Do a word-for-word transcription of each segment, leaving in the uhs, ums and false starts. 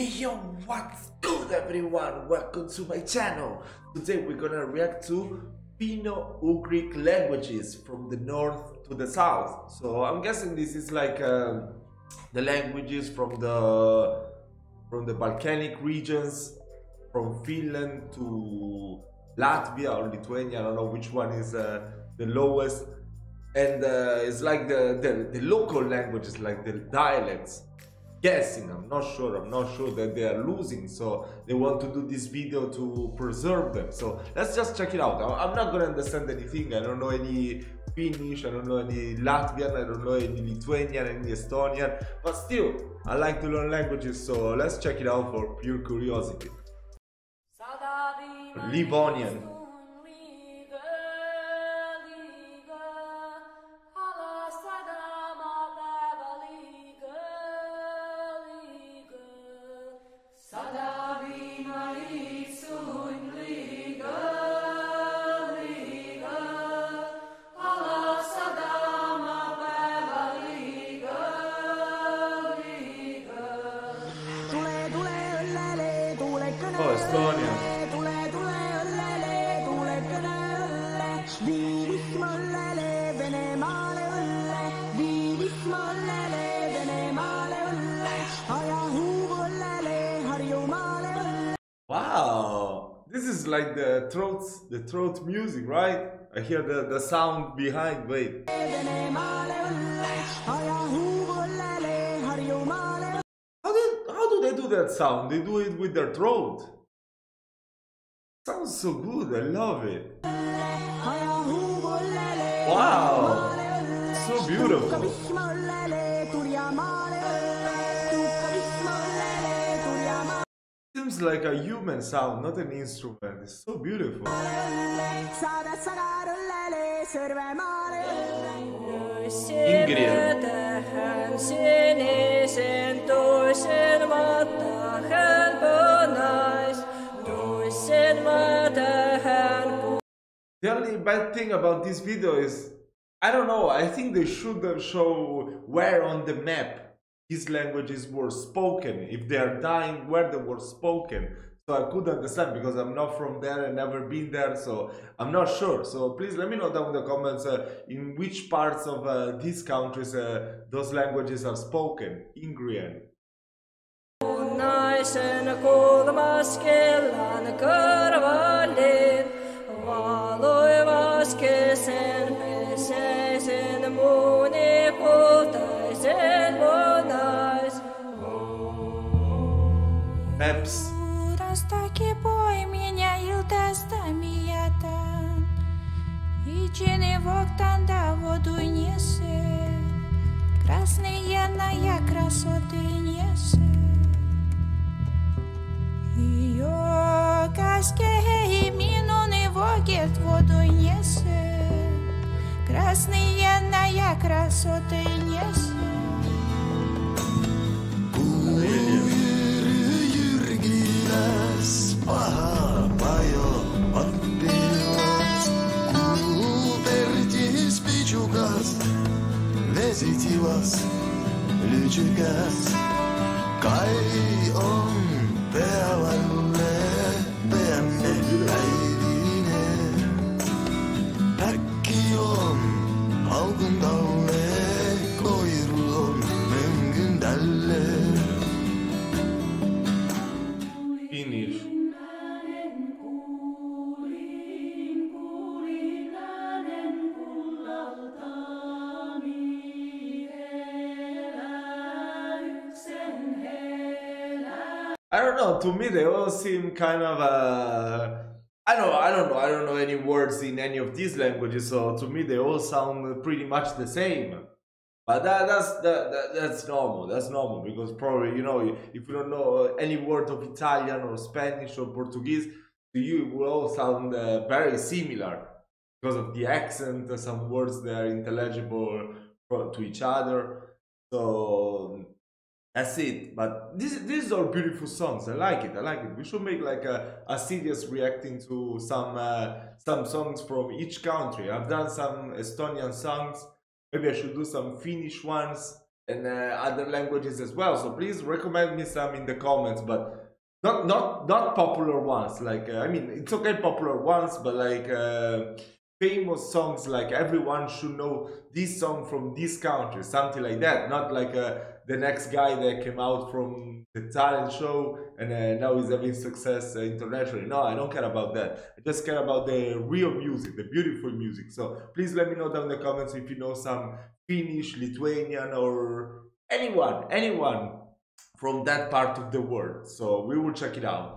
Hey yo, what's good everyone? Welcome to my channel. Today we're gonna react to Finno-Ugric languages from the north to the south. So I'm guessing this is like uh, the languages from the from the Balkanic regions, from Finland to Latvia or Lithuania. I don't know which one is uh, the lowest, and uh, it's like the, the the local languages, like the dialects. Guessing, I'm not sure, I'm not sure that they are losing, so they want to do this video to preserve them. So let's just check it out. I'm not gonna understand anything. I don't know any Finnish, I don't know any Latvian, I don't know any Lithuanian, any Estonian, but still, I like to learn languages, so let's check it out for pure curiosity. Livonian. Oh, Estonia. Wow, this is like the throat, the throat music, right? I hear the, the sound behind. Wait. That sound, they do it with their throat. Sounds so good, I love it. Wow, so beautiful. Seems like a human sound, not an instrument. It's so beautiful. Ingrian. The only bad thing about this video is, I don't know, I think they should show where on the map these languages were spoken, if they are dying, where they were spoken. So I could understand, because I'm not from there and never been there, so I'm not sure. So please let me know down in the comments uh, in which parts of uh, these countries uh, those languages are spoken. Ingrian. Naisen kolmas kellan karvalin, valoivas kesän pesäisen muunikultaisen monais. Peps. Uudestakin poimin ja iltaista mietän, itseni voktan tavoituin jäsen, krasnijana ja krasotin jäsen. I don't know, to me they all seem kind of uh, I don't I don't know I don't know any words in any of these languages, so to me they all sound pretty much the same. But that, that's that, that, that's normal, that's normal, because probably, you know, if you don't know any word of Italian or Spanish or Portuguese, to you it will all sound uh, very similar because of the accent. Some words they are intelligible to each other, so that's it. But these these are beautiful songs. I like it. I like it. We should make like a, a serious reacting to some uh, some songs from each country. I've done some Estonian songs. Maybe I should do some Finnish ones. and uh, other languages as well. So please recommend me some in the comments, but not not not popular ones. Like uh, I mean, it's okay popular ones, but like uh, famous songs, like everyone should know this song from this country, something like that. Not like uh, the next guy that came out from the talent show and uh, now he's having success uh, internationally. No, I don't care about that. I just care about the real music, the beautiful music. So please let me know down in the comments if you know some Finnish, Lithuanian, or anyone, anyone from that part of the world. So we will check it out.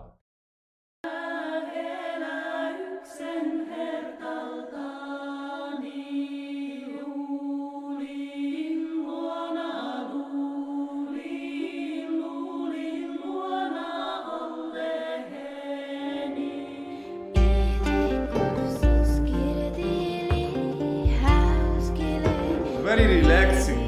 Very relaxing.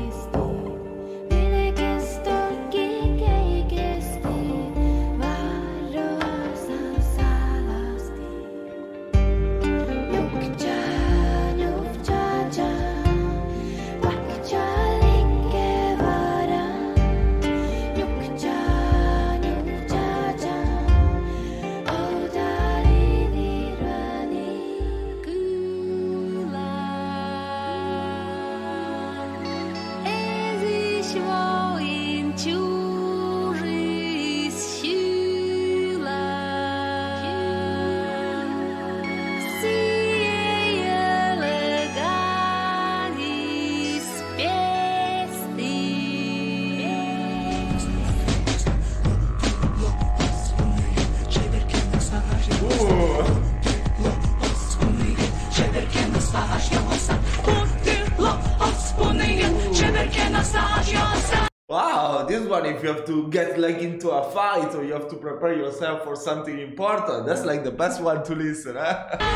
Wow, this one, if you have to get like into a fight or you have to prepare yourself for something important, that's like the best one to listen, huh? Wow.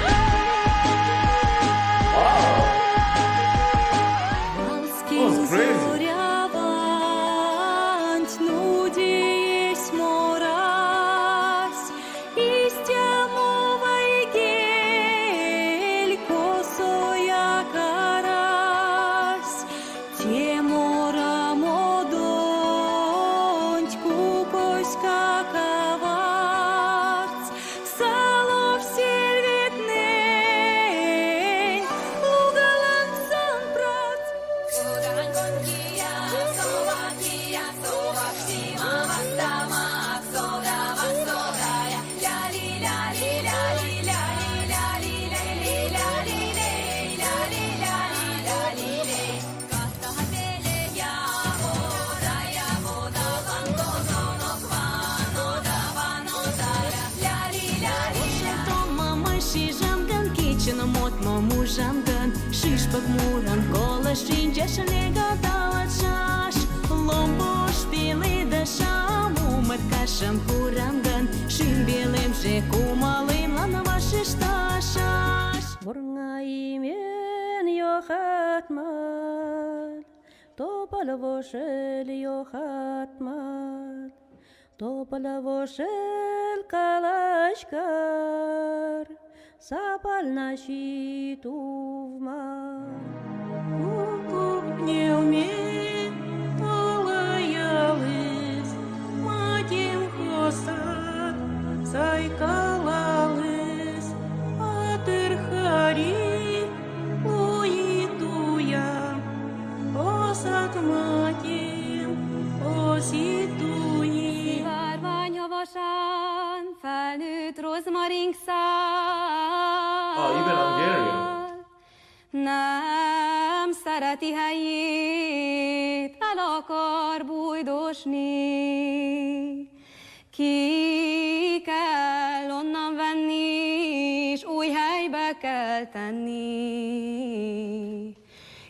That was crazy. Oh, even Hungarian. Nem szereti helyét, el akar bújdosni. Ki kell onnan venni, és új helybe kell tenni.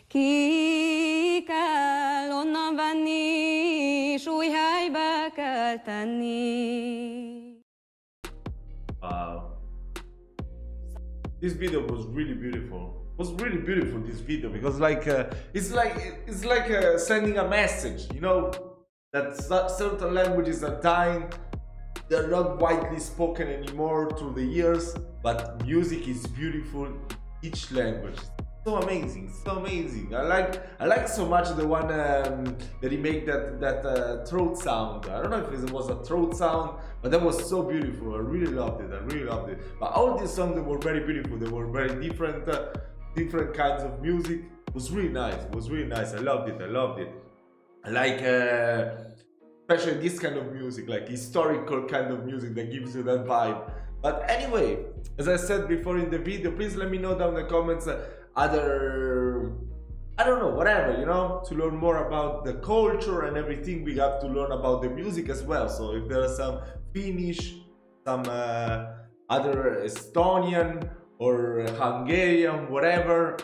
Ki kell onnan venni, és új helybe kell tenni. Wow, this video was really beautiful. Was really beautiful this video because like uh, it's like it's like uh, sending a message, you know, that certain languages are dying. They're not widely spoken anymore through the years, but music is beautiful in each language. so amazing, so amazing. I like, I like so much the one um, that he made that that uh, throat sound. I don't know if it was a throat sound, but that was so beautiful. I really loved it. I really loved it. But all these songs, they were very beautiful. They were very different, uh, different kinds of music. It was really nice. It was really nice. I loved it. I loved it. I like. Uh, Especially this kind of music, like historical kind of music that gives you that vibe. But anyway, as I said before in the video, please let me know down in the comments uh, other, I don't know, whatever, you know, to learn more about the culture and everything. We have to learn about the music as well. So if there are some Finnish, some uh, other Estonian or Hungarian, whatever,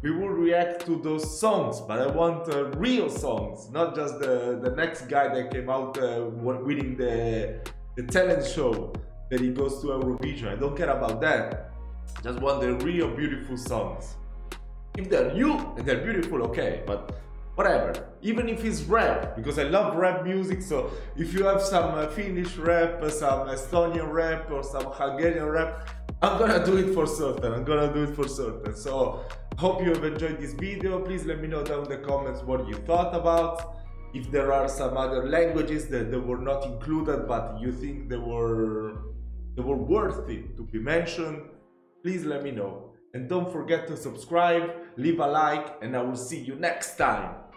we will react to those songs, but I want uh, real songs, not just the, the next guy that came out uh, winning the, the talent show that he goes to Eurovision. I don't care about that. Just want the real beautiful songs. If they're new and they're beautiful, okay, but whatever. Even if it's rap, because I love rap music, so if you have some uh, Finnish rap, some Estonian rap, or some Hungarian rap, I'm gonna do it for certain, I'm gonna do it for certain. So, hope you have enjoyed this video. Please let me know down in the comments what you thought about. If there are some other languages that, that were not included, but you think they were, they were worthy to be mentioned, please let me know. And don't forget to subscribe, leave a like, and I will see you next time.